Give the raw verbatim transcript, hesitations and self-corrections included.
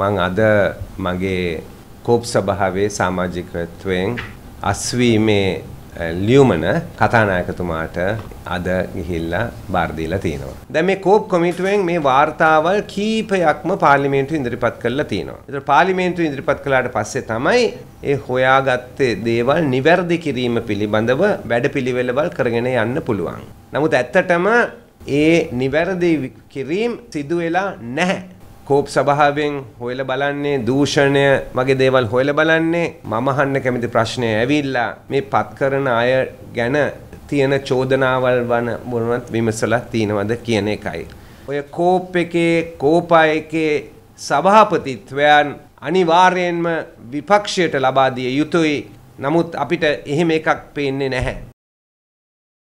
මං අද මගේ කෝප් සභාවේ සමාජිකත්වයෙන් අස්වීමේ ලියුමන කතානායකතුමාට අද ගිහිල්ලා බාර දීලා තියෙනවා. දැන් මේ කෝප් කොමිටුවෙන් මේ වාර්තාවල් කීපයක්ම පාර්ලිමේන්තුවේ ඉදිරිපත් කරලා තියෙනවා. ඒතර පාර්ලිමේන්තුවේ ඉදිරිපත් කළාට පස්සේ තමයි ඒ හොයාගත්තේ දේවල් නිවැරදි කිරීම පිළිබඳව වැඩපිළිවෙළවල් කරගෙන යන්න පුළුවන්. නමුත් ඇත්තටම ඒ නිවැරදි කිරීම සිදු වෙලා නැහැ. කෝප් සභාවෙන් හොයලා බලන්නේ දූෂණය වගේ දේවල් හොයලා බලන්නේ මම අහන්න කැමති ප්‍රශ්නය ඇවිල්ලා මේ පත් කරන අය ගැන තියෙන චෝදනාවල් වන මොනවත් විමසලා තියනවද කියන එකයි. ඔය කෝප් එකේ කෝපා එකේ සභාපතිත්වයන් අනිවාර්යයෙන්ම විපක්ෂයට ලබා දිය යුතුයි. නමුත් අපිට එහෙම එකක් පේන්නේ නැහැ.